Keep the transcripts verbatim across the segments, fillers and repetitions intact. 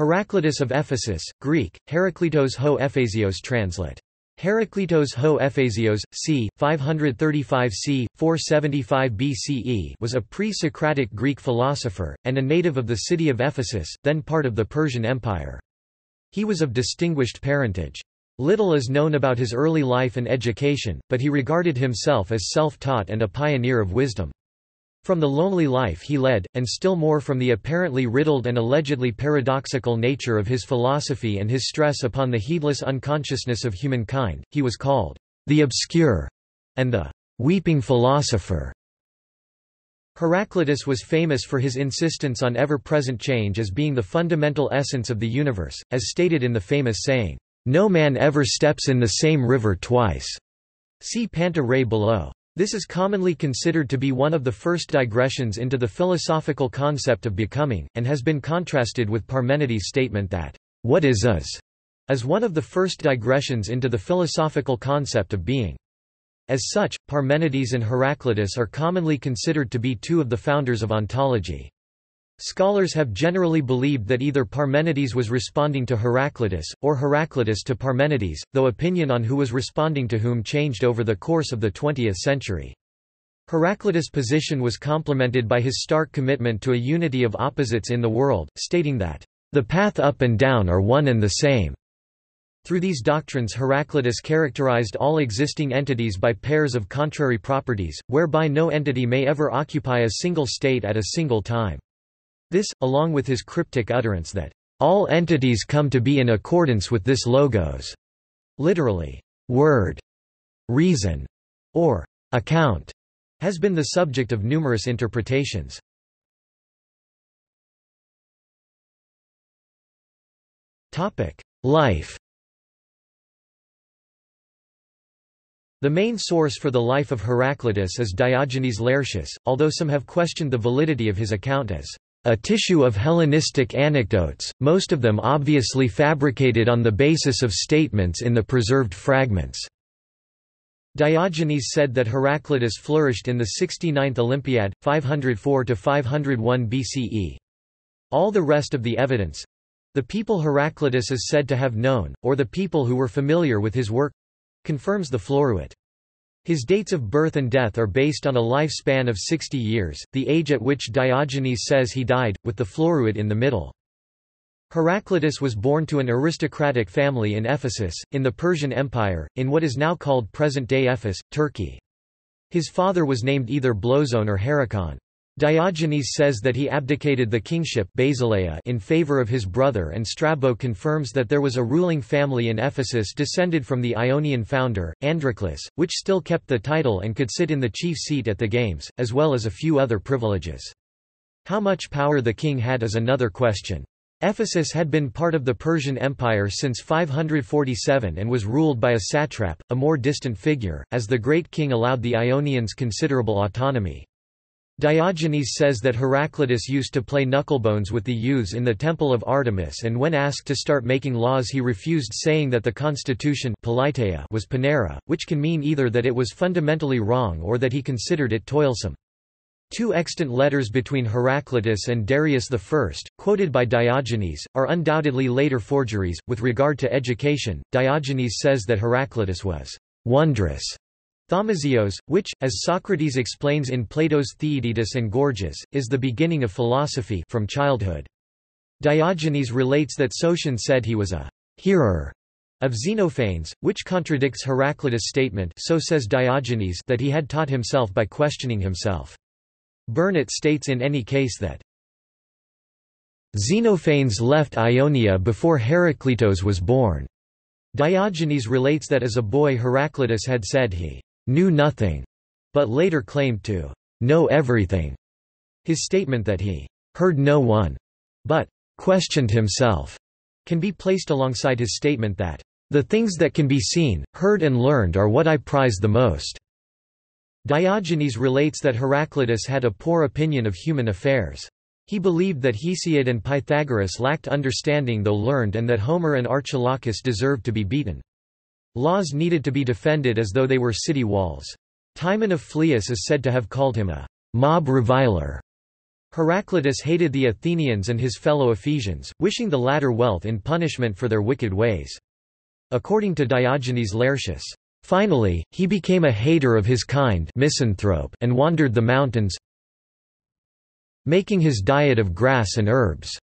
Heraclitus of Ephesus, Greek, Heraclitos ho Ephesios translate. Heraclitos ho Ephesios, c. five thirty-five c. four seventy-five B C E was a pre-Socratic Greek philosopher, and a native of the city of Ephesus, then part of the Persian Empire. He was of distinguished parentage. Little is known about his early life and education, but he regarded himself as self-taught and a pioneer of wisdom. From the lonely life he led, and still more from the apparently riddled and allegedly paradoxical nature of his philosophy and his stress upon the heedless unconsciousness of humankind, he was called the obscure and the weeping philosopher. Heraclitus was famous for his insistence on ever-present change as being the fundamental essence of the universe, as stated in the famous saying, "No man ever steps in the same river twice." See Panta Ray below. This is commonly considered to be one of the first digressions into the philosophical concept of becoming, and has been contrasted with Parmenides' statement that, "What is is," is one of the first digressions into the philosophical concept of being. As such, Parmenides and Heraclitus are commonly considered to be two of the founders of ontology. Scholars have generally believed that either Parmenides was responding to Heraclitus, or Heraclitus to Parmenides, though opinion on who was responding to whom changed over the course of the twentieth century. Heraclitus' position was complemented by his stark commitment to a unity of opposites in the world, stating that, "The path up and down are one and the same." Through these doctrines Heraclitus characterized all existing entities by pairs of contrary properties, whereby no entity may ever occupy a single state at a single time. This, along with his cryptic utterance that, "all entities come to be in accordance with this logos," literally, word, reason, or account, has been the subject of numerous interpretations. Life. The main source for the life of Heraclitus is Diogenes Laertius, although some have questioned the validity of his account as a tissue of Hellenistic anecdotes, most of them obviously fabricated on the basis of statements in the preserved fragments. Diogenes said that Heraclitus flourished in the sixty-ninth Olympiad, five oh four to five oh one B C E. All the rest of the evidence, the people Heraclitus is said to have known, or the people who were familiar with his work, confirms the floruit. His dates of birth and death are based on a lifespan of sixty years, the age at which Diogenes says he died, with the floruit in the middle. Heraclitus was born to an aristocratic family in Ephesus, in the Persian Empire, in what is now called present-day Efes, Turkey. His father was named either Blosón or Herakon. Diogenes says that he abdicated the kingship Basileia in favor of his brother, and Strabo confirms that there was a ruling family in Ephesus descended from the Ionian founder, Androcles, which still kept the title and could sit in the chief seat at the games, as well as a few other privileges. How much power the king had is another question. Ephesus had been part of the Persian Empire since five forty-seven and was ruled by a satrap, a more distant figure, as the great king allowed the Ionians considerable autonomy. Diogenes says that Heraclitus used to play knucklebones with the youths in the temple of Artemis, and when asked to start making laws he refused, saying that the constitution was panera, which can mean either that it was fundamentally wrong or that he considered it toilsome. Two extant letters between Heraclitus and Darius the First, quoted by Diogenes, are undoubtedly later forgeries. With regard to education, Diogenes says that Heraclitus was wondrous. Thaumazios, which, as Socrates explains in Plato's Theaetetus and Gorgias, is the beginning of philosophy from childhood. Diogenes relates that Sotion said he was a hearer of Xenophanes, which contradicts Heraclitus' statement. So says Diogenes that he had taught himself by questioning himself. Burnet states in any case that Xenophanes left Ionia before Heraclitus was born. Diogenes relates that as a boy Heraclitus had said he knew nothing, but later claimed to know everything. His statement that he heard no one, but questioned himself, can be placed alongside his statement that the things that can be seen, heard and learned are what I prize the most. Diogenes relates that Heraclitus had a poor opinion of human affairs. He believed that Hesiod and Pythagoras lacked understanding though learned, and that Homer and Archilochus deserved to be beaten. Laws needed to be defended as though they were city walls. Timon of Phlius is said to have called him a mob reviler. Heraclitus hated the Athenians and his fellow Ephesians, wishing the latter wealth in punishment for their wicked ways. According to Diogenes Laertius, "Finally, he became a hater of his kind, misanthrope, and wandered the mountains, making his diet of grass and herbs."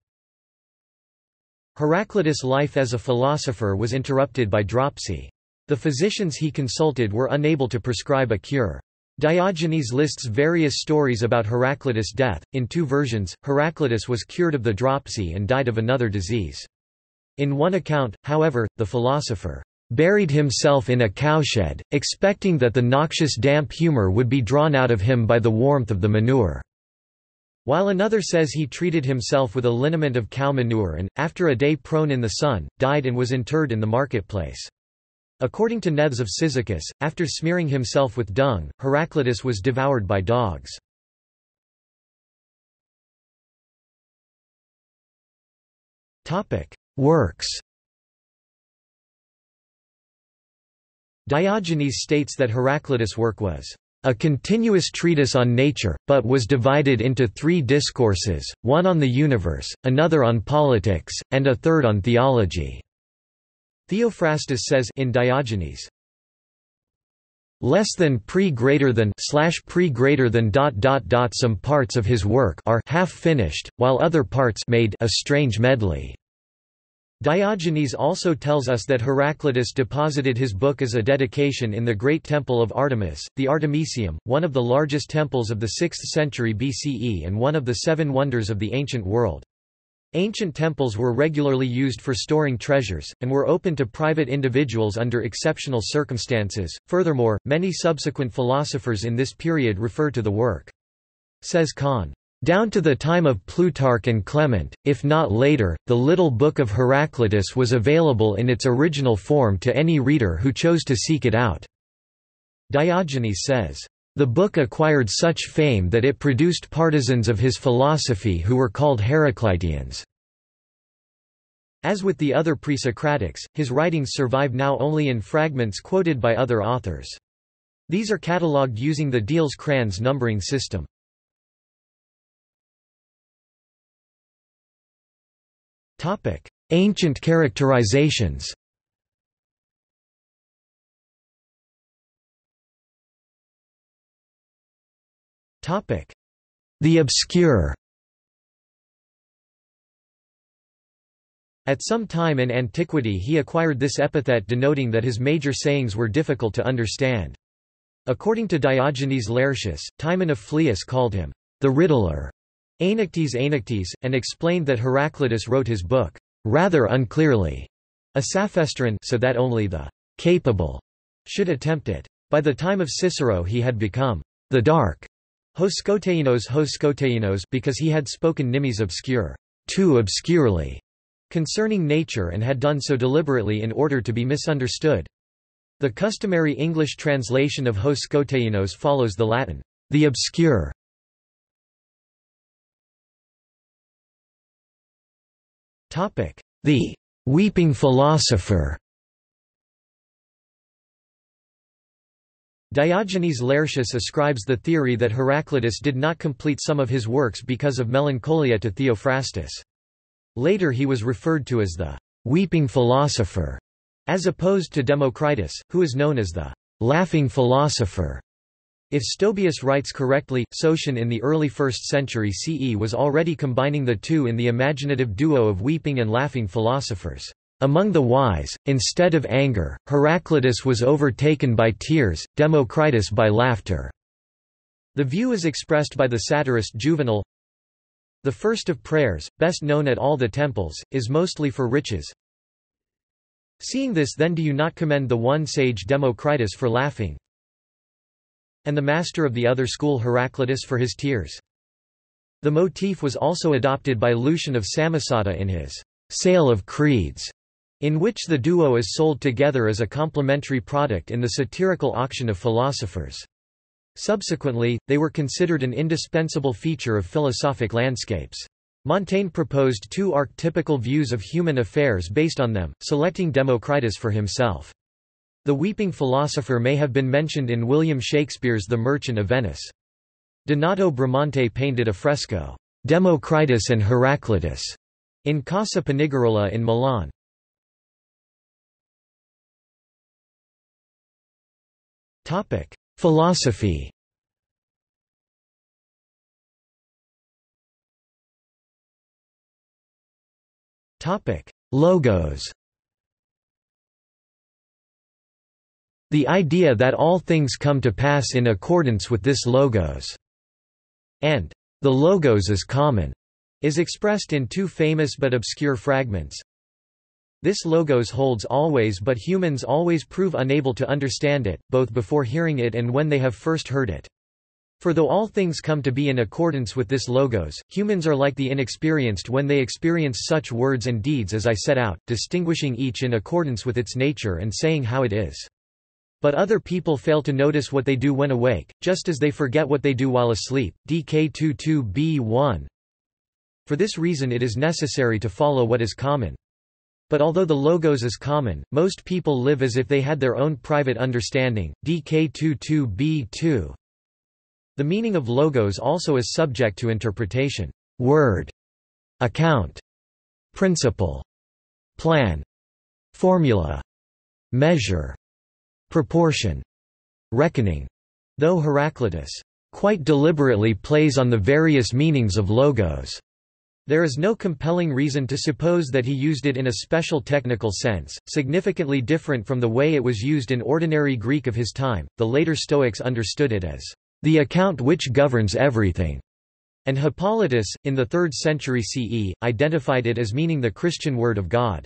Heraclitus' life as a philosopher was interrupted by dropsy. The physicians he consulted were unable to prescribe a cure. Diogenes lists various stories about Heraclitus' death. In two versions, Heraclitus was cured of the dropsy and died of another disease. In one account, however, the philosopher buried himself in a cowshed, expecting that the noxious damp humor would be drawn out of him by the warmth of the manure, while another says he treated himself with a liniment of cow manure and, after a day prone in the sun, died and was interred in the marketplace. According to Neths of Cyzicus, after smearing himself with dung, Heraclitus was devoured by dogs. Works. Diogenes states that Heraclitus' work was a continuous treatise on nature, but was divided into three discourses, one on the universe, another on politics, and a third on theology. Theophrastus says in Diogenes, less than pre greater than slash pre greater than dot dot dot some parts of his work are half finished, while other parts made a strange medley. Diogenes also tells us that Heraclitus deposited his book as a dedication in the great temple of Artemis, the Artemisium, one of the largest temples of the sixth century B C E and one of the seven wonders of the ancient world. Ancient temples were regularly used for storing treasures, and were open to private individuals under exceptional circumstances. Furthermore, many subsequent philosophers in this period refer to the work. Says Kahn, down to the time of Plutarch and Clement, if not later, the little book of Heraclitus was available in its original form to any reader who chose to seek it out. Diogenes says, the book acquired such fame that it produced partisans of his philosophy who were called Heraclitians. As with the other pre-Socratics, his writings survive now only in fragments quoted by other authors. These are catalogued using the Diels-Kranz numbering system. Topic: Ancient characterizations. Topic: The obscure. At some time in antiquity he acquired this epithet, denoting that his major sayings were difficult to understand. According to Diogenes Laertius, Timon of Phlius called him the riddler, Anectes Anectes, and explained that Heraclitus wrote his book rather unclearly, a sapphestron, so that only the capable should attempt it. By the time of Cicero he had become the dark hos skoteinos hos skoteinos, because he had spoken nimis obscure, too obscurely, concerning nature, and had done so deliberately in order to be misunderstood. The customary English translation of hos skoteinos follows the Latin, the obscure. The weeping philosopher. Diogenes Laertius ascribes the theory that Heraclitus did not complete some of his works because of melancholia to Theophrastus. Later he was referred to as the weeping philosopher, as opposed to Democritus, who is known as the laughing philosopher. If Stobaeus writes correctly, Sotion in the early first century C E was already combining the two in the imaginative duo of weeping and laughing philosophers. Among the wise, instead of anger, Heraclitus was overtaken by tears, Democritus by laughter. The view is expressed by the satirist Juvenal. The first of prayers, best known at all the temples, is mostly for riches. Seeing this, then, do you not commend the one sage Democritus for laughing, and the master of the other school Heraclitus for his tears? The motif was also adopted by Lucian of Samosata in his Sale of Creeds, in which the duo is sold together as a complementary product in the satirical auction of philosophers. Subsequently, they were considered an indispensable feature of philosophic landscapes. Montaigne proposed two archetypical views of human affairs based on them, selecting Democritus for himself. The weeping philosopher may have been mentioned in William Shakespeare's The Merchant of Venice. Donato Bramante painted a fresco, Democritus and Heraclitus, in Casa Panigarola in Milan. Topic: Philosophy. Topic: Logos. The idea that all things come to pass in accordance with this logos, and the logos is common, is expressed in two famous but obscure fragments. This logos holds always, but humans always prove unable to understand it, both before hearing it and when they have first heard it. For though all things come to be in accordance with this logos, humans are like the inexperienced when they experience such words and deeds as I set out, distinguishing each in accordance with its nature and saying how it is. But other people fail to notice what they do when awake, just as they forget what they do while asleep. D K twenty-two b one. For this reason it is necessary to follow what is common. But although the logos is common, most people live as if they had their own private understanding. D K twenty-two b two. The meaning of logos also is subject to interpretation. Word, account, principle, plan, formula, measure, proportion, reckoning, though Heraclitus quite deliberately plays on the various meanings of logos. There is no compelling reason to suppose that he used it in a special technical sense, significantly different from the way it was used in ordinary Greek of his time. The later Stoics understood it as the account which governs everything, and Hippolytus, in the third century C E, identified it as meaning the Christian word of God.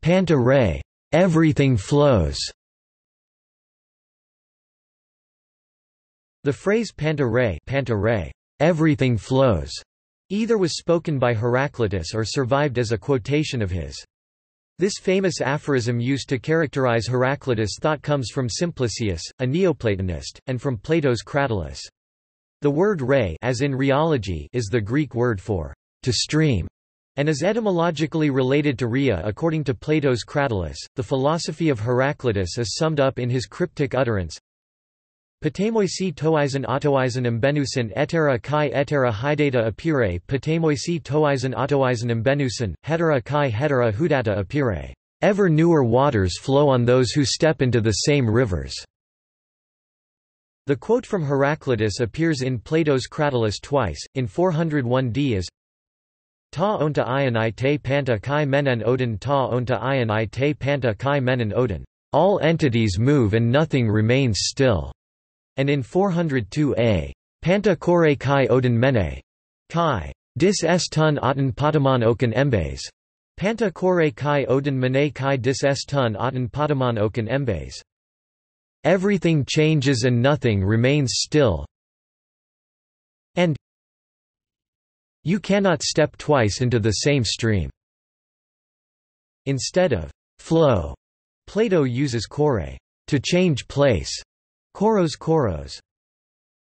Panta re, everything flows. The phrase panta re, panta re, everything flows, either was spoken by Heraclitus or survived as a quotation of his. This famous aphorism used to characterize Heraclitus' thought comes from Simplicius, a Neoplatonist, and from Plato's Cratylus. The word re, as in rheology, is the Greek word for to stream, and is etymologically related to rhea according to Plato's Cratylus. The philosophy of Heraclitus is summed up in his cryptic utterance, Patamoisi toisen autoisen embenusen etera kai etera hydata apire Patamoisi toisen autoisen embenusen, hetera kai hetera hudata apire. Ever newer waters flow on those who step into the same rivers. The quote from Heraclitus appears in Plato's Cratylus twice, in four oh one D as Ta onta ion I te panta kai menen odin ta onta ion I te panta kai menen odin. All entities move and nothing remains still. And in four oh two A, panta kore kai odin mene. Kai. Dis es tun aten patamon okan embes. Panta kore kai odin mene kai dis es tun aten patamon okan embes. Everything changes and nothing remains still. And you cannot step twice into the same stream. Instead of flow, Plato uses kore, to change place, koros koros.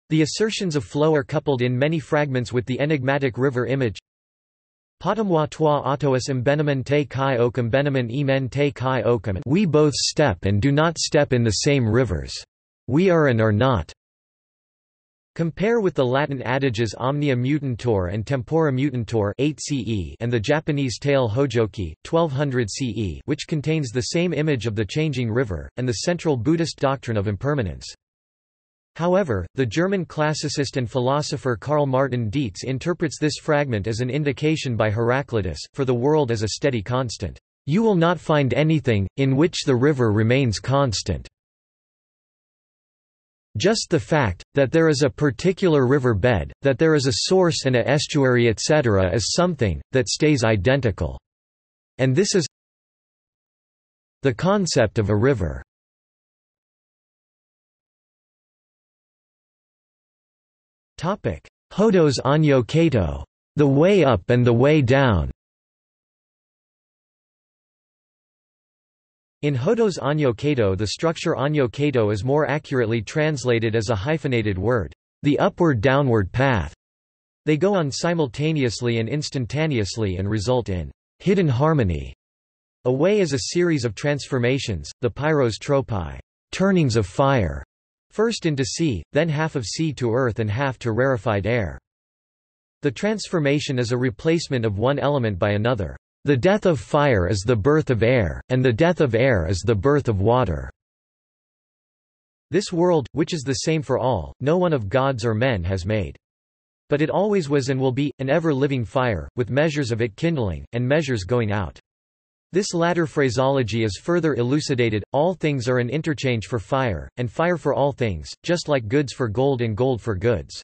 The assertions of flow are coupled in many fragments with the enigmatic river image. Patamwa twa autois imbenamen te kai okum benamen emen te kai okum. We both step and do not step in the same rivers. We are and are not. Compare with the Latin adages omnia mutantur and tempora mutantur eight C E and the Japanese tale Hojoki, twelve hundred C E, which contains the same image of the changing river, and the central Buddhist doctrine of impermanence. However, the German classicist and philosopher Karl Martin Dietz interprets this fragment as an indication by Heraclitus, for the world as a steady constant. You will not find anything, in which the river remains constant. Just the fact, that there is a particular river bed, that there is a source and a estuary et cetera is something, that stays identical. And this is the concept of a river. Hodos Anyo Kato. The way up and the way down. In Hodos Anyo Kato, the structure Anyo Kato is more accurately translated as a hyphenated word, the upward-downward path. They go on simultaneously and instantaneously and result in hidden harmony. A way is a series of transformations, the pyros tropi, turnings of fire, First into sea, then half of sea to earth and half to rarefied air. The transformation is a replacement of one element by another. The death of fire is the birth of air, and the death of air is the birth of water. This world, which is the same for all, no one of gods or men has made. But it always was and will be, an ever-living fire, with measures of it kindling, and measures going out. This latter phraseology is further elucidated, all things are an interchange for fire, and fire for all things, just like goods for gold and gold for goods.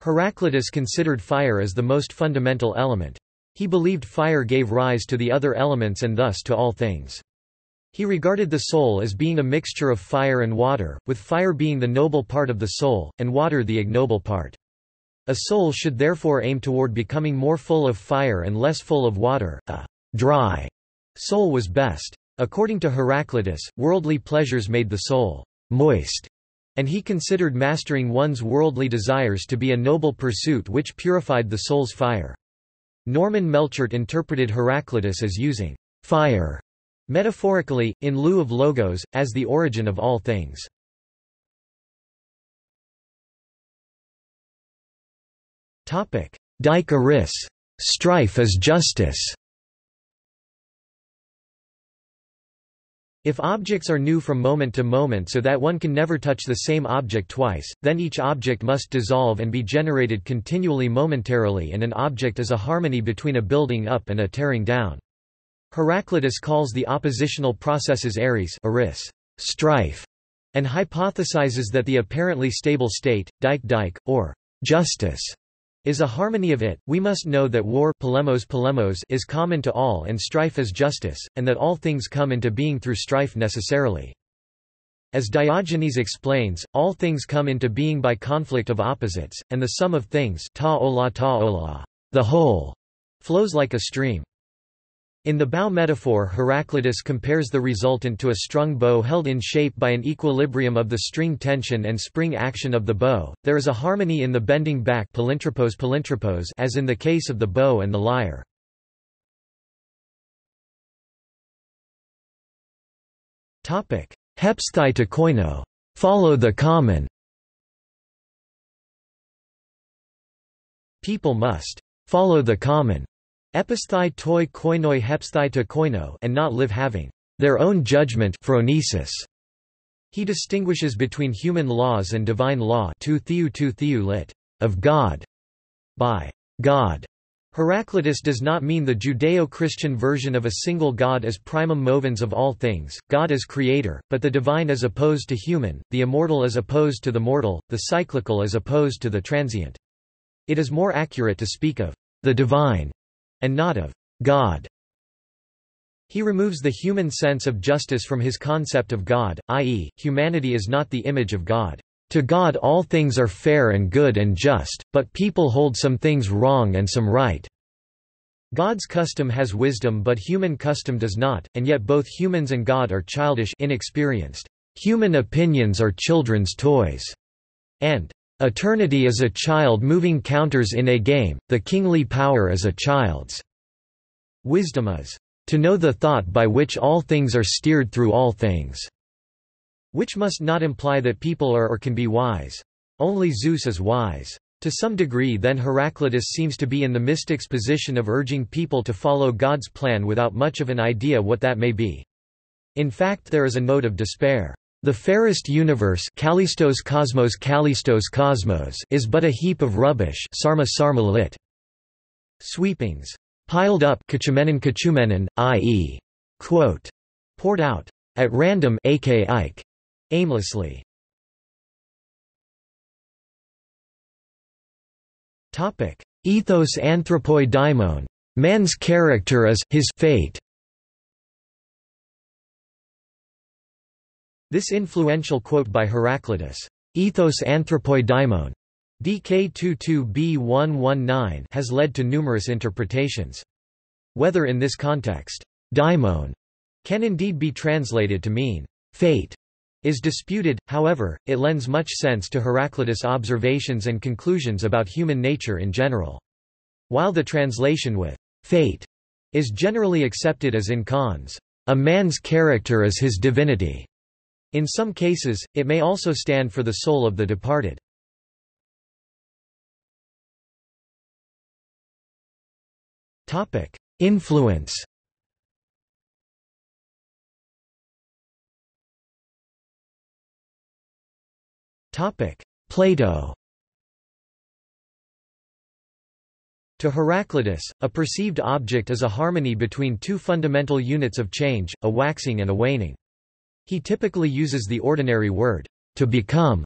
Heraclitus considered fire as the most fundamental element. He believed fire gave rise to the other elements and thus to all things. He regarded the soul as being a mixture of fire and water, with fire being the noble part of the soul, and water the ignoble part. A soul should therefore aim toward becoming more full of fire and less full of water. A dry soul was best. According to Heraclitus, worldly pleasures made the soul moist, and he considered mastering one's worldly desires to be a noble pursuit which purified the soul's fire. Norman Melchert interpreted Heraclitus as using fire metaphorically, in lieu of logos, as the origin of all things. Dikaris. Strife is justice. If objects are new from moment to moment so that one can never touch the same object twice, then each object must dissolve and be generated continually momentarily, and an object is a harmony between a building up and a tearing down. Heraclitus calls the oppositional processes aries, aris, strife, and hypothesizes that the apparently stable state, dike dike, or justice, is a harmony of it. We must know that war, polemos polemos, is common to all, and strife is justice, and that all things come into being through strife necessarily. As Diogenes explains, all things come into being by conflict of opposites, and the sum of things, ta ola ta ola, the whole, flows like a stream. In the bow metaphor, Heraclitus compares the resultant to a strung bow held in shape by an equilibrium of the string tension and spring action of the bow. There is a harmony in the bending back, palintropos palintropos, as in the case of the bow and the lyre. Topic: Hepsthai to koino, follow the common. People must follow the common. Episthai toi koinoi hepsthai to koino, and not live having their own judgment. Phronesis. He distinguishes between human laws and divine law, tu theou tu theou, lit. Of God. By God, Heraclitus does not mean the Judeo-Christian version of a single God as primum movens of all things, God as creator, but the divine as opposed to human, the immortal as opposed to the mortal, the cyclical as opposed to the transient. It is more accurate to speak of the divine and not of God. He removes the human sense of justice from his concept of God, that is, humanity is not the image of God. To God all things are fair and good and just, but people hold some things wrong and some right. God's custom has wisdom but human custom does not, and yet both humans and God are childish, inexperienced. Human opinions are children's toys. And eternity is a child moving counters in a game, the kingly power is a child's. Wisdom is to know the thought by which all things are steered through all things, which must not imply that people are or can be wise. Only Zeus is wise. To some degree then Heraclitus seems to be in the mystic's position of urging people to follow God's plan without much of an idea what that may be. In fact there is a note of despair. The fairest universe Callistos Cosmos Callistos Cosmos is but a heap of rubbish, sarma sarma lit. Sweepings piled up, kachumenon kachumenon, that is, quote, poured out at random, aka Ike, aimlessly. Topic: Ethos anthropoi daimon. Man's character is his fate. This influential quote by Heraclitus, "Ethos anthropoi daimon," D K twenty-two B one nineteen, has led to numerous interpretations. Whether in this context, daimon can indeed be translated to mean fate is disputed, however, it lends much sense to Heraclitus' observations and conclusions about human nature in general. While the translation with fate is generally accepted as in Kant's, "A man's character is his divinity," In some cases, it may also stand for the soul of the departed. Influence. Plato. To Heraclitus, a perceived object is a harmony between two fundamental units of change, a waxing and a waning. He typically uses the ordinary word, to become,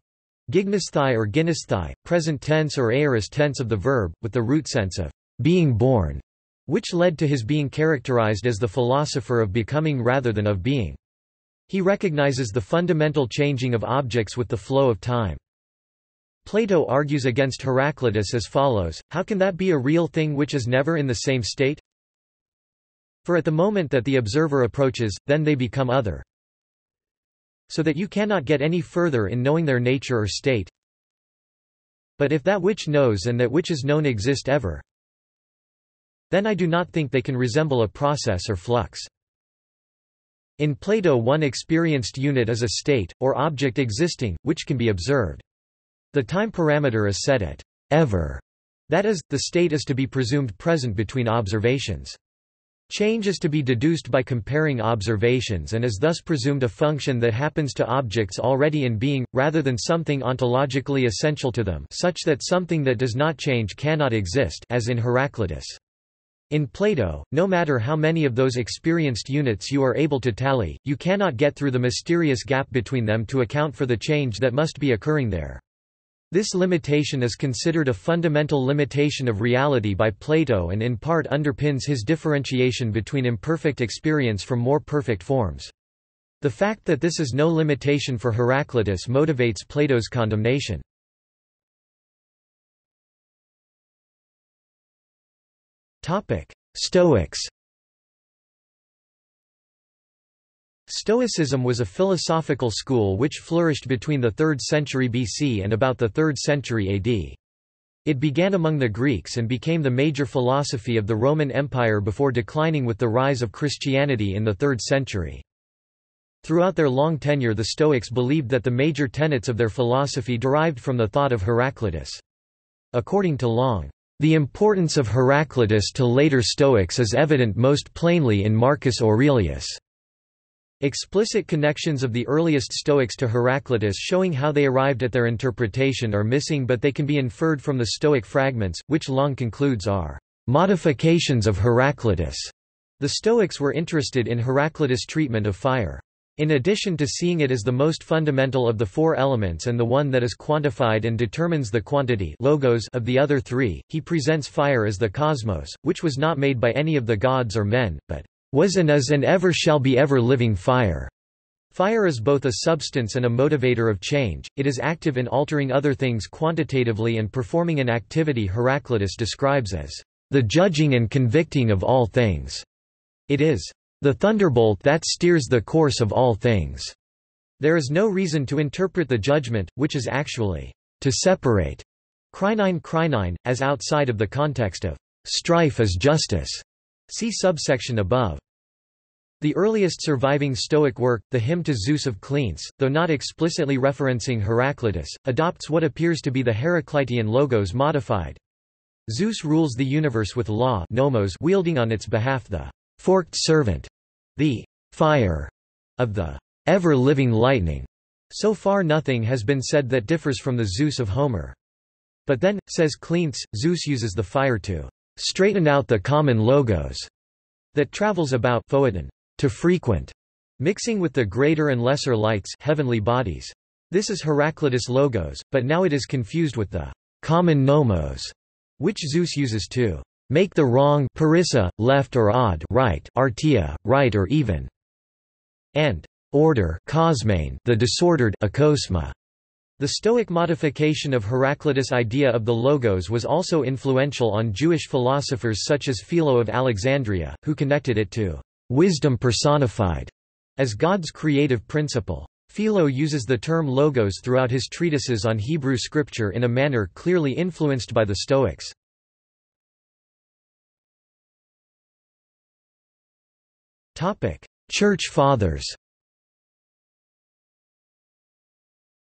gygnisthai or gynisthai, present tense or aorist tense of the verb, with the root sense of being born, which led to his being characterized as the philosopher of becoming rather than of being. He recognizes the fundamental changing of objects with the flow of time. Plato argues against Heraclitus as follows: how can that be a real thing which is never in the same state? For at the moment that the observer approaches, then they become other. So that you cannot get any further in knowing their nature or state. But if that which knows and that which is known exist ever, then I do not think they can resemble a process or flux. In Plato, one experienced unit is a state, or object existing, which can be observed. The time parameter is set at ever, that is, the state is to be presumed present between observations. Change is to be deduced by comparing observations and is thus presumed a function that happens to objects already in being, rather than something ontologically essential to them, such that something that does not change cannot exist, as in Heraclitus. In Plato, no matter how many of those experienced units you are able to tally, you cannot get through the mysterious gap between them to account for the change that must be occurring there. This limitation is considered a fundamental limitation of reality by Plato and in part underpins his differentiation between imperfect experience from more perfect forms. The fact that this is no limitation for Heraclitus motivates Plato's condemnation. Stoics. Stoicism was a philosophical school which flourished between the third century B C and about the third century A D. It began among the Greeks and became the major philosophy of the Roman Empire before declining with the rise of Christianity in the third century. Throughout their long tenure, the Stoics believed that the major tenets of their philosophy derived from the thought of Heraclitus. According to Long, the importance of Heraclitus to later Stoics is evident most plainly in Marcus Aurelius. Explicit connections of the earliest Stoics to Heraclitus showing how they arrived at their interpretation are missing, but they can be inferred from the Stoic fragments, which Long concludes are modifications of Heraclitus. The Stoics were interested in Heraclitus' treatment of fire. In addition to seeing it as the most fundamental of the four elements and the one that is quantified and determines the quantity logos of the other three, he presents fire as the cosmos, which was not made by any of the gods or men, but was and is and ever shall be ever-living fire. Fire is both a substance and a motivator of change. It is active in altering other things quantitatively and performing an activity Heraclitus describes as the judging and convicting of all things. It is the thunderbolt that steers the course of all things. There is no reason to interpret the judgment, which is actually to separate kreinine kreinine, as outside of the context of strife as justice. See subsection above. The earliest surviving Stoic work, the Hymn to Zeus of Cleanthes, though not explicitly referencing Heraclitus, adopts what appears to be the Heraclitean logos modified. Zeus rules the universe with law, nomos, wielding on its behalf the forked servant, the fire of the ever-living lightning. So far nothing has been said that differs from the Zeus of Homer. But then, says Cleanthes, Zeus uses the fire to straighten out the common logos that travels about phoeton, to frequent, mixing with the greater and lesser lights heavenly bodies. This is Heraclitus' logos, but now it is confused with the common nomos, which Zeus uses to make the wrong parissa, left or odd right artia, right or even, and order kosmein, the disordered akosma. The Stoic modification of Heraclitus' idea of the logos was also influential on Jewish philosophers such as Philo of Alexandria, who connected it to wisdom personified as God's creative principle. Philo uses the term logos throughout his treatises on Hebrew scripture in a manner clearly influenced by the Stoics. Church Fathers.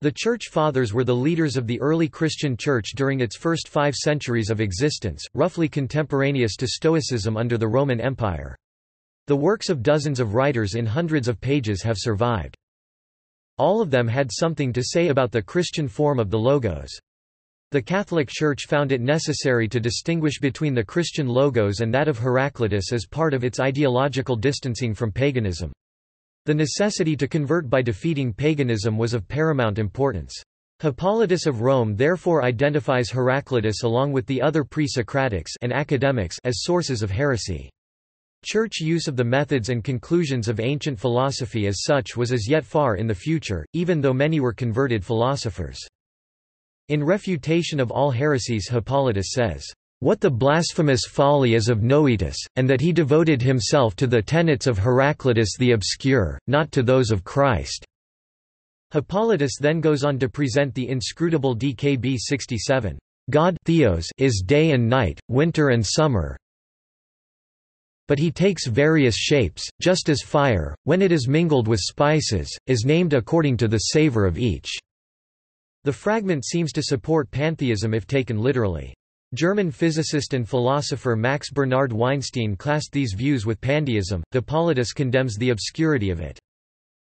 The Church Fathers were the leaders of the early Christian Church during its first five centuries of existence, roughly contemporaneous to Stoicism under the Roman Empire. The works of dozens of writers in hundreds of pages have survived. All of them had something to say about the Christian form of the Logos. The Catholic Church found it necessary to distinguish between the Christian Logos and that of Heraclitus as part of its ideological distancing from paganism. The necessity to convert by defeating paganism was of paramount importance. Hippolytus of Rome therefore identifies Heraclitus along with the other pre-Socratics and academics as sources of heresy. Church use of the methods and conclusions of ancient philosophy as such was as yet far in the future, even though many were converted philosophers. In refutation of all heresies, Hippolytus says, "What the blasphemous folly is of Noetus, and that he devoted himself to the tenets of Heraclitus the obscure, not to those of Christ." Hippolytus then goes on to present the inscrutable D K B sixty-seven, "God Theos is day and night, winter and summer, but he takes various shapes, just as fire, when it is mingled with spices, is named according to the savor of each." The fragment seems to support pantheism if taken literally. German physicist and philosopher Max Bernhard Weinstein classed these views with pandeism. Hippolytus condemns the obscurity of it.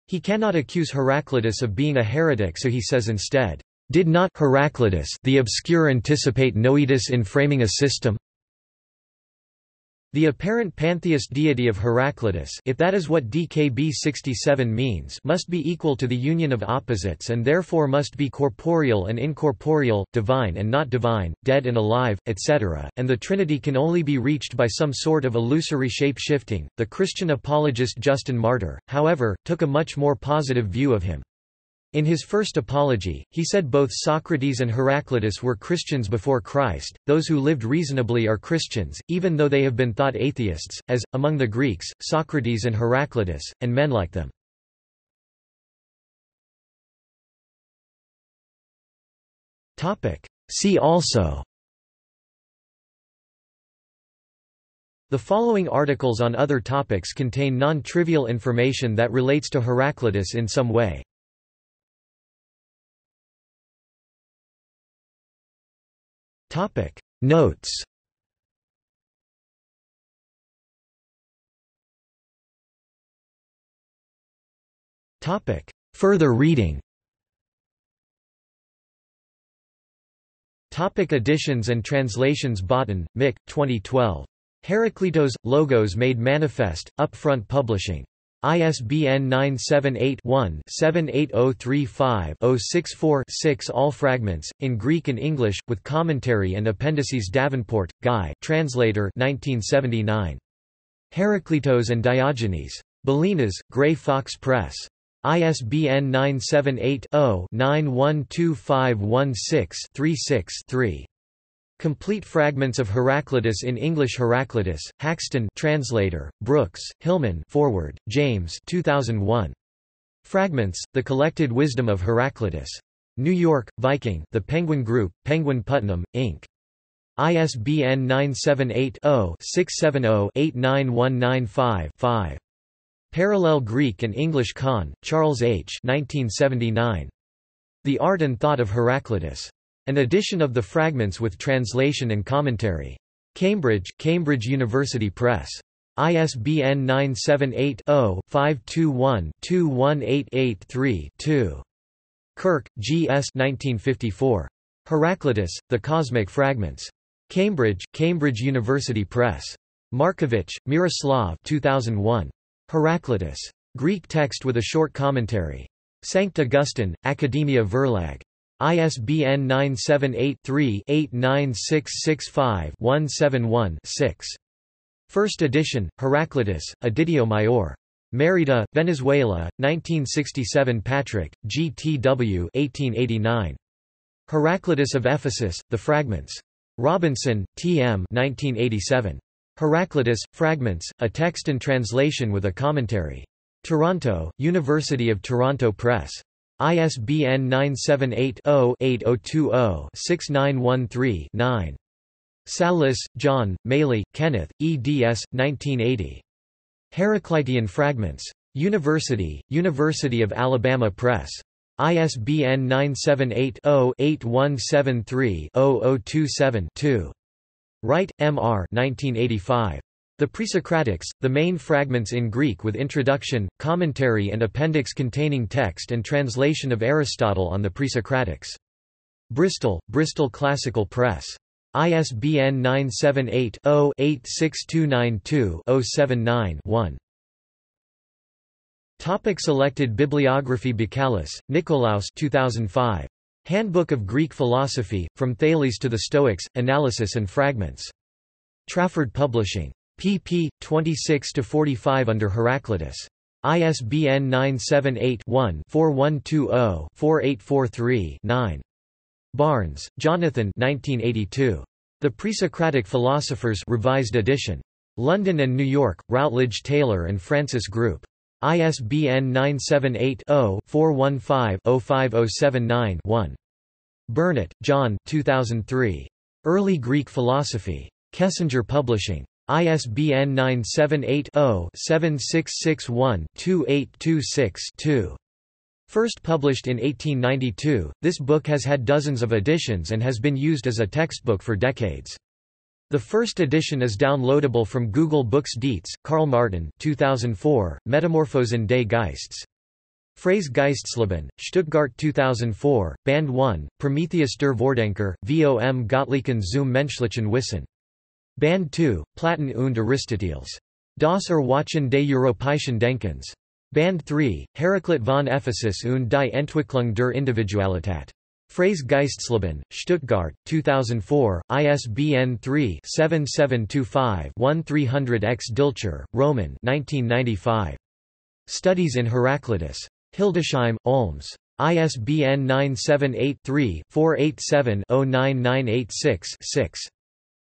He cannot accuse Heraclitus of being a heretic, so he says instead, "Did not Heraclitus the obscure anticipate Noetus in framing a system?" The apparent pantheist deity of Heraclitus, if that is what D K B sixty-seven means, must be equal to the union of opposites and therefore must be corporeal and incorporeal, divine and not divine, dead and alive, et cetera, and the Trinity can only be reached by some sort of illusory shape-shifting. The Christian apologist Justin Martyr, however, took a much more positive view of him. In his first apology, he said both Socrates and Heraclitus were Christians before Christ. Those who lived reasonably are Christians, even though they have been thought atheists, as, among the Greeks, Socrates and Heraclitus, and men like them. See also: the following articles on other topics contain non-trivial information that relates to Heraclitus in some way. Topic Notes. Topic Further reading. Topic Editions and translations. Botten, Mick, twenty twelve. Heraclitos, Logos Made Manifest, Upfront Publishing. I S B N nine seven eight, one, seven eight zero three five, zero six four, six. All fragments, in Greek and English, with commentary and appendices. Davenport, Guy, translator, nineteen seventy-nine. Heraclitos and Diogenes. Balinas, Grey Fox Press. I S B N nine seven eight, zero, nine one two five one six, three six, three. Complete Fragments of Heraclitus in English. Heraclitus, Haxton, translator, Brooks, Hillman, forward, James, two thousand one. Fragments: The Collected Wisdom of Heraclitus. New York, Viking, The Penguin Group, Penguin Putnam, Incorporated. I S B N nine seven eight, zero, six seven zero, eight nine one nine five, five. Parallel Greek and English. Kahn, Charles H. nineteen seventy-nine. The Art and Thought of Heraclitus. An edition of the fragments with translation and commentary. Cambridge, Cambridge University Press. I S B N nine seven eight, zero, five two one, two one eight eight three, two. Kirk, G S nineteen fifty-four. Heraclitus, The Cosmic Fragments. Cambridge, Cambridge University Press. Markovich, Miroslav two thousand one. Heraclitus. Greek text with a short commentary. Saint Augustine, Academia Verlag. I S B N nine seven eight, three, eight nine six six five, one seven one, six. First edition, Heraclitus, Adidio Mayor. Mérida, Venezuela, nineteen sixty-seven. Patrick, G T W eighteen eighty-nine. Heraclitus of Ephesus, The Fragments. Robinson, T M nineteen eighty-seven. Heraclitus, Fragments, A Text and Translation with a Commentary. Toronto, University of Toronto Press. I S B N nine seven eight, zero, eight zero two zero, six nine one three, nine. Salas, John, Maley, Kenneth, eds. nineteen eighty. Heraclitean Fragments. University, University of Alabama Press. I S B N nine seven eight, zero, eight one seven three, zero zero two seven, two. Wright, M R nineteen eighty-five. The Presocratics, the main fragments in Greek with introduction, commentary and appendix containing text and translation of Aristotle on the Presocratics. Bristol, Bristol Classical Press. I S B N nine seven eight, zero, eight six two nine two, zero seven nine, one. Topic selected bibliography. Bacallus, Nikolaos two thousand five. Handbook of Greek Philosophy, From Thales to the Stoics, Analysis and Fragments. Trafford Publishing. Pp. twenty-six to forty-five under Heraclitus. I S B N nine seven eight, one, four one two zero, four eight four three, nine. Barnes, Jonathan nineteen eighty-two. The Presocratic Philosophers, revised edition. London and New York, Routledge Taylor and Francis Group. I S B N nine seven eight, zero, four one five, zero five zero seven nine, one. Burnett, John two thousand three. Early Greek Philosophy. Kessinger Publishing. I S B N nine seven eight, zero, seven six six one, two eight two six, two. First published in eighteen ninety-two, this book has had dozens of editions and has been used as a textbook for decades. The first edition is downloadable from Google Books. Dietz, Karl Martin two thousand four, Metamorphosen des Geists. Freys Geistleben, Stuttgart two thousand four, Band one, Prometheus der Vordenker, vom Gottlichen zum menschlichen Wissen. Band two, Platon und Aristoteles. Das Erwachen des europäischen Denkens. Band three, Heraklit von Ephesus und die Entwicklung der Individualität. Freys Geistleben, Stuttgart, two thousand four, I S B N three, seven seven two five, one three zero zero X. Dilcher, Roman nineteen ninety-five. Studies in Heraclitus. Hildesheim, Olms. I S B N nine seven eight, three, four eight seven, zero nine nine eight six, six.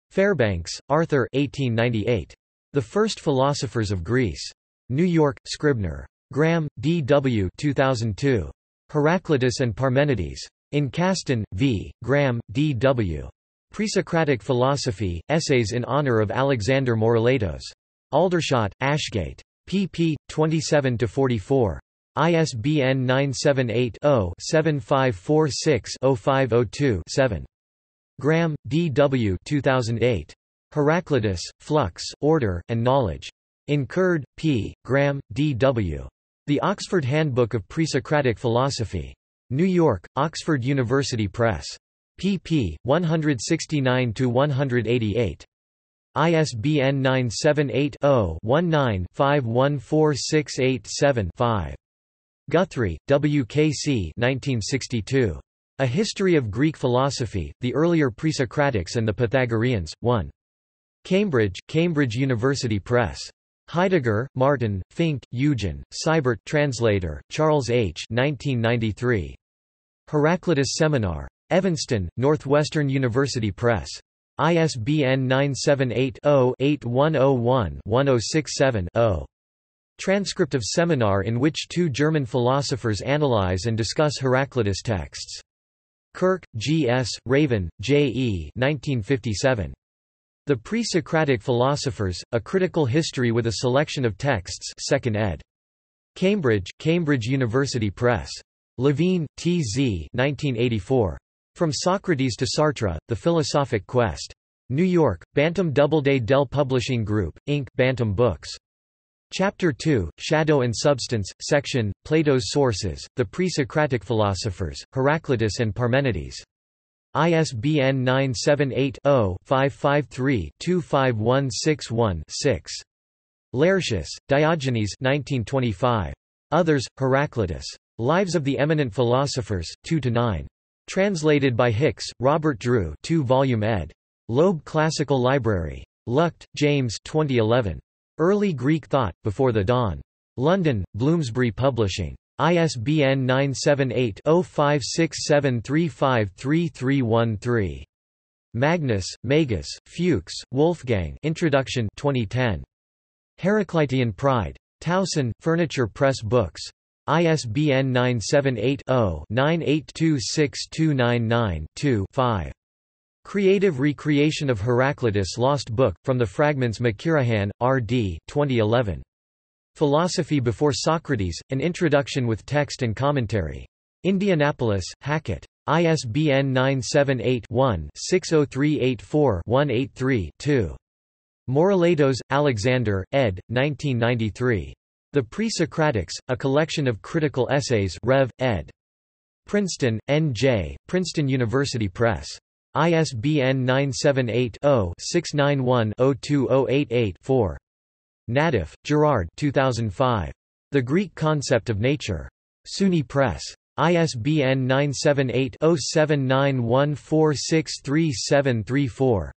Fairbanks, Arthur eighteen ninety-eight. The First Philosophers of Greece. New York, Scribner. Graham, D W two thousand two. Heraclitus and Parmenides. In Caston, V. Graham, D W. Presocratic Philosophy, Essays in Honor of Alexander Morelatos. Aldershot, Ashgate. Pp. twenty-seven to forty-four. I S B N nine seven eight, zero, seven five four six, zero five zero two, seven. Graham, D W two thousand eight. Heraclitus, Flux, Order, and Knowledge. In Kurd, P. Graham, D W. The Oxford Handbook of Presocratic Philosophy. New York, Oxford University Press. Pp. one sixty-nine to one eighty-eight. I S B N nine seven eight, zero, one nine, five one four six eight seven, five. Guthrie, W K C nineteen sixty-two. A History of Greek Philosophy, The Earlier Presocratics and the Pythagoreans, one. Cambridge, Cambridge University Press. Heidegger, Martin, Fink, Eugen, Seibert translator, Charles H. nineteen ninety-three. Heraclitus Seminar. Evanston, Northwestern University Press. I S B N nine seven eight, zero, eight one zero one, one zero six seven, zero. Transcript of seminar in which two German philosophers analyze and discuss Heraclitus texts. Kirk, G S, Raven, J E nineteen fifty-seven. The Pre-Socratic Philosophers, A Critical History with a Selection of Texts, second ed. Cambridge, Cambridge University Press. Levine, T Z nineteen eighty-four. From Socrates to Sartre, The Philosophic Quest. New York, Bantam Doubleday Dell Publishing Group, Incorporated. Bantam Books. Chapter two, Shadow and Substance, Section, Plato's Sources, The Pre-Socratic Philosophers, Heraclitus and Parmenides. I S B N nine seven eight, zero, five five three, two five one six one, six. Laertius, Diogenes nineteen twenty-five. Others, Heraclitus. Lives of the Eminent Philosophers, two to nine. Translated by Hicks, Robert Drew two volume ed. Loeb Classical Library. Lucht, James twenty eleven. Early Greek Thought, Before the Dawn. London, Bloomsbury Publishing. I S B N nine seven eight, zero five six seven three five three three one three. Magnus, Magus, Fuchs, Wolfgang Introduction twenty ten. Heraclitean Pride. Towson, Furniture Press Books. I S B N nine seven eight, zero, nine eight two six two nine nine, two, five. Creative Recreation of Heraclitus Lost Book, From the Fragments. McKirahan, R D twenty eleven. Philosophy Before Socrates, An Introduction with Text and Commentary. Indianapolis, Hackett. I S B N nine seven eight, one, six oh three eight four, one eight three, two. Morelatos, Alexander, ed. nineteen ninety-three. The Pre-Socratics, A Collection of Critical Essays, Rev. ed. Princeton, N J, Princeton University Press. I S B N nine seven eight, zero, six nine one, zero two zero eight eight, four. Nadif, Gerard, two thousand five. The Greek Concept of Nature. SUNY Press. I S B N nine seven eight, zero seven nine one four six three seven three four.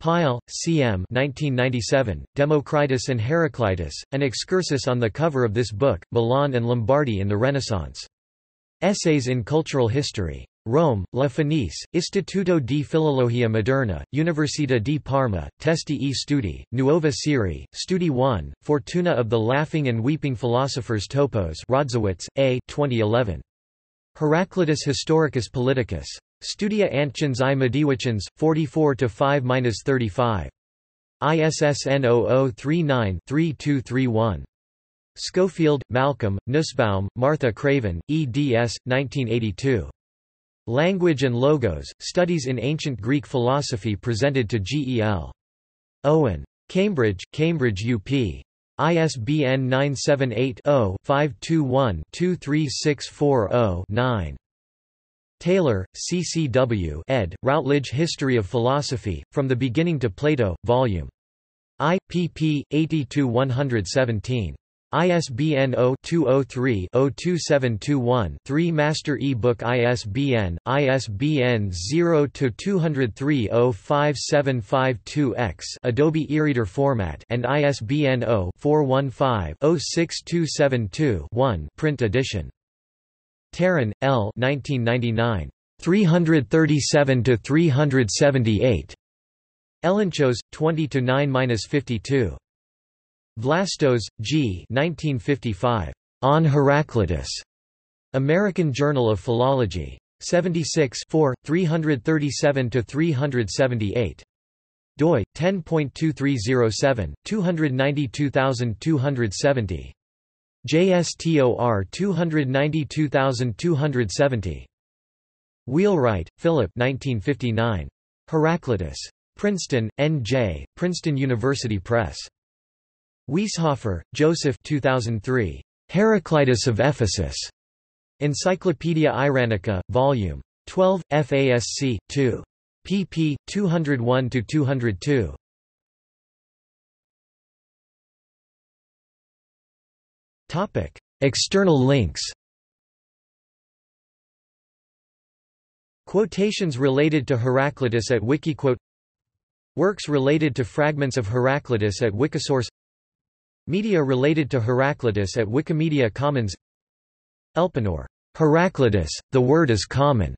Pyle, C M nineteen ninety-seven, Democritus and Heraclitus, an excursus on the cover of this book, Milan and Lombardy in the Renaissance. Essays in Cultural History. Rome, La Fenice, Istituto di Filologia Moderna, Università di Parma, Testi e Studi, Nuova Serie, Studi one, Fortuna of the Laughing and Weeping Philosophers Topos Rodzewitz, A. twenty eleven. Heraclitus Historicus Politicus. Studia Antgens I Mediwicens, forty-four to five to thirty-five. I S S N zero zero three nine, three two three one. Schofield, Malcolm, Nussbaum, Martha Craven, eds. nineteen eighty-two. Language and Logos, Studies in Ancient Greek Philosophy presented to G E L. Owen. Cambridge, Cambridge U P. I S B N nine seven eight, zero, five two one, two three six four zero, nine. Taylor, C C W ed., Routledge History of Philosophy, From the Beginning to Plato, Vol. I, pp. eighty to one seventeen. I S B N zero, two oh three, zero two seven two one, three. Master eBook ISBN, ISBN zero two oh three, zero five seven five two X, Adobe eReader format, and I S B N zero, four one five, zero six two seven two, one, print edition. Taran, L. nineteen ninety-nine. three thirty-seven to three seventy-eight. Elenchos, twenty to nine to fifty-two. Vlastos, G. nineteen fifty-five. On Heraclitus. American Journal of Philology. seventy-six three thirty-seven to three seventy-eight. doi. ten point two three oh seven, two nine two two seven oh. J S T O R two ninety-two two seventy. Wheelwright, Philip. nineteen fifty-nine. Heraclitus. Princeton, N J, Princeton University Press. Wieshofer, Joseph. two thousand three. Heraclitus of Ephesus. Encyclopaedia Iranica, Vol. twelve, FASC. two. pp. two oh one to two oh two. External links. Quotations related to Heraclitus at Wikiquote. Works related to fragments of Heraclitus at Wikisource. Media related to Heraclitus at Wikimedia Commons. Elpinor. Heraclitus, the word is common.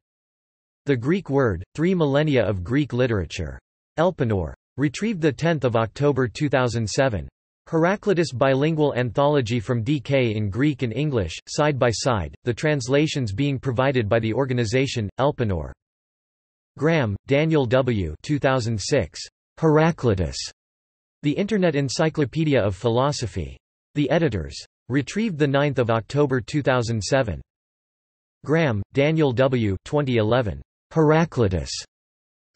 The Greek word, three millennia of Greek literature. Elpinor. Retrieved the tenth of October two thousand seven. Heraclitus Bilingual Anthology from D K in Greek and English, side by side, the translations being provided by the organization, Elpinor. Graham, Daniel W. two thousand six. Heraclitus. The Internet Encyclopedia of Philosophy. The Editors. Retrieved the ninth of October two thousand seven. Graham, Daniel W. twenty eleven. Heraclitus.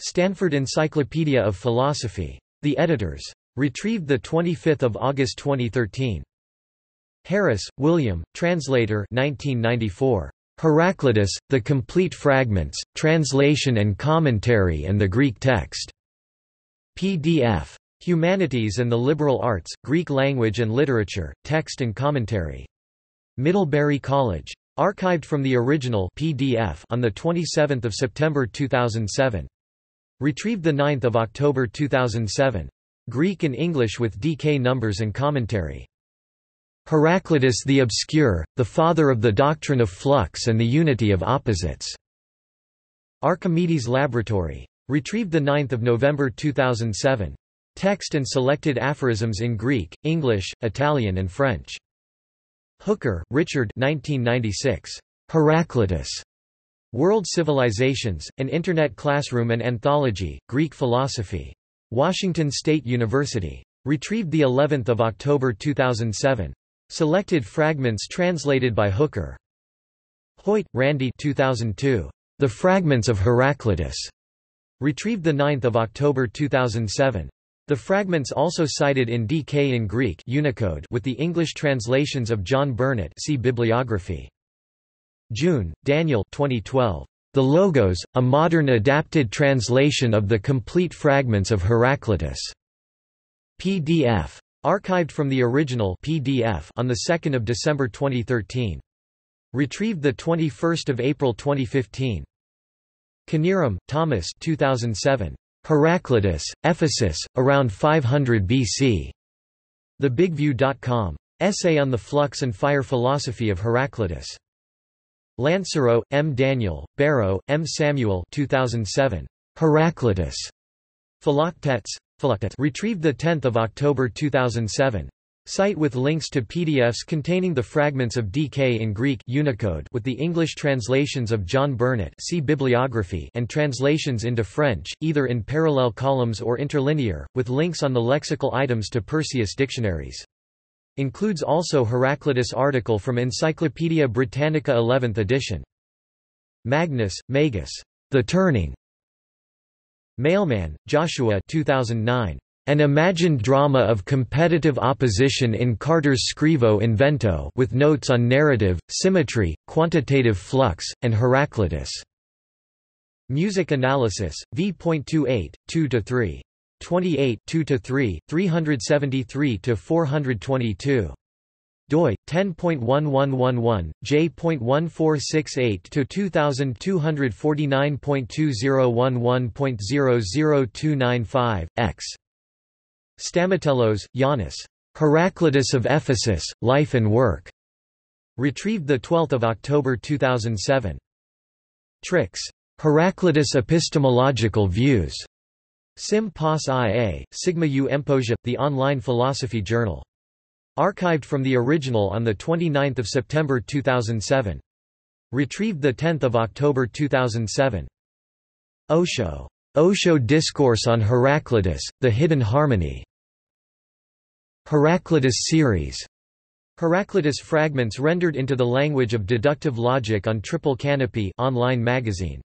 Stanford Encyclopedia of Philosophy. The Editors. Retrieved the twenty-fifth of August twenty thirteen. Harris, William, translator, nineteen ninety-four. Heraclitus, The Complete Fragments, Translation and Commentary and the Greek Text. P D F. Humanities and the Liberal Arts, Greek Language and Literature, Text and Commentary. Middlebury College. Archived from the original P D F on the twenty-seventh of September two thousand seven. Retrieved the ninth of October two thousand seven. Greek and English with D K numbers and commentary. Heraclitus the Obscure, the father of the doctrine of flux and the unity of opposites. Archimedes Laboratory. Retrieved the ninth of November two thousand seven. Text and selected aphorisms in Greek, English, Italian and French. Hooker, Richard. nineteen ninety-six. Heraclitus. World Civilizations, an Internet Classroom and Anthology, Greek Philosophy. Washington State University. Retrieved the eleventh of October two thousand seven. Selected fragments translated by Hooker. Hoyt, Randy two thousand two. The Fragments of Heraclitus. Retrieved the ninth of October two thousand seven. The fragments also cited in D K in Greek Unicode with the English translations of John Burnet. See bibliography. June, Daniel twenty twelve. The Logos, a modern adapted translation of the complete fragments of Heraclitus. P D F. Archived from the original P D F on the second of December twenty thirteen. Retrieved the twenty-first of April twenty fifteen. Kinnearum, Thomas two thousand seven. Heraclitus, Ephesus, around five hundred B C. the big view dot com. Essay on the Flux and Fire Philosophy of Heraclitus. Lancerow, M. Daniel, Barrow, M. Samuel two thousand seven. Heraclitus. Philoctetes. Retrieved the tenth of October two thousand seven. Site with links to P D Fs containing the fragments of D K in Greek Unicode with the English translations of John Burnet. See bibliography and translations into French, either in parallel columns or interlinear, with links on the lexical items to Perseus dictionaries. Includes also Heraclitus article from Encyclopaedia Britannica eleventh edition. Magnus, Magus. The Turning. Mailman, Joshua two thousand nine. An imagined drama of competitive opposition in Carter's Scrivo Invento with notes on narrative, symmetry, quantitative flux, and Heraclitus. Music Analysis, v. twenty-eight, two to three. twenty-eight two to three, three seventy-three to four twenty-two. doi ten point one one one one j point one four six eight to two two four nine point two zero one one point zero zero two nine five x. Stamatellos, Yannis. Heraclitus of Ephesus, Life and Work. Retrieved the twelfth of October two thousand seven. Trix. Heraclitus Epistemological Views. Sim Pos I A, Sigma U Emposia, the online philosophy journal. Archived from the original on the twenty-ninth of September two thousand seven. Retrieved the tenth of October two thousand seven. Osho. Osho Discourse on Heraclitus, The Hidden Harmony. Heraclitus Series. Heraclitus fragments rendered into the language of deductive logic on Triple Canopy online magazine.